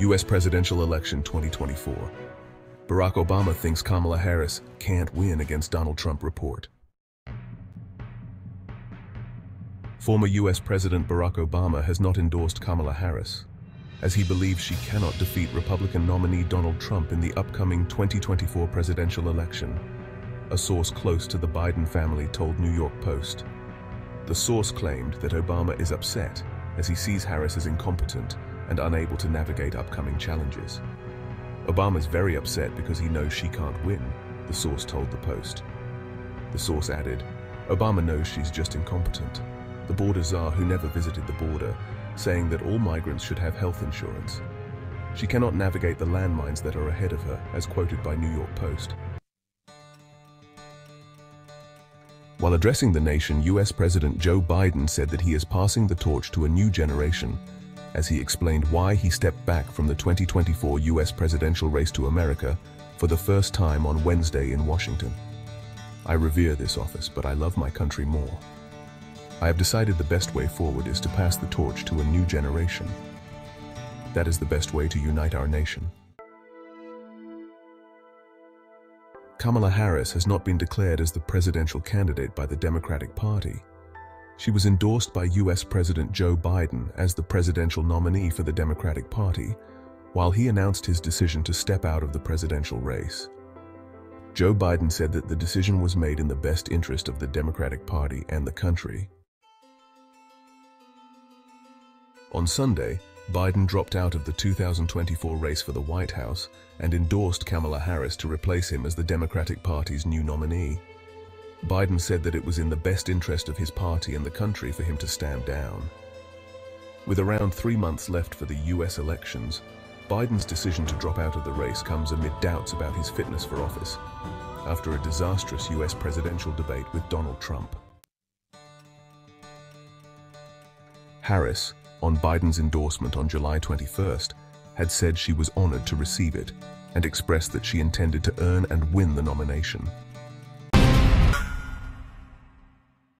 U.S. presidential election 2024. Barack Obama thinks Kamala Harris can't win against Donald Trump report. Former U.S. President Barack Obama has not endorsed Kamala Harris, as he believes she cannot defeat Republican nominee Donald Trump in the upcoming 2024 presidential election, a source close to the Biden family told New York Post. The source claimed that Obama is upset as he sees Harris as incompetent and unable to navigate upcoming challenges. Obama's very upset because he knows she can't win, the source told the Post. The source added, Obama knows she's just incompetent. The border czar who never visited the border, saying that all migrants should have health insurance. She cannot navigate the landmines that are ahead of her, as quoted by New York Post. While addressing the nation, U.S. President Joe Biden said that he is passing the torch to a new generation, as he explained why he stepped back from the 2024 U.S. presidential race to America for the first time on Wednesday in Washington. I revere this office, but I love my country more. I have decided the best way forward is to pass the torch to a new generation. That is the best way to unite our nation. Kamala Harris has not been declared as the presidential candidate by the Democratic Party. She was endorsed by U.S. President Joe Biden as the presidential nominee for the Democratic Party, while he announced his decision to step out of the presidential race. Joe Biden said that the decision was made in the best interest of the Democratic Party and the country. On Sunday, Biden dropped out of the 2024 race for the White House and endorsed Kamala Harris to replace him as the Democratic Party's new nominee. Biden said that it was in the best interest of his party and the country for him to stand down. With around 3 months left for the U.S. elections, Biden's decision to drop out of the race comes amid doubts about his fitness for office, after a disastrous U.S. presidential debate with Donald Trump. Harris, on Biden's endorsement on July 21st, had said she was honored to receive it and expressed that she intended to earn and win the nomination.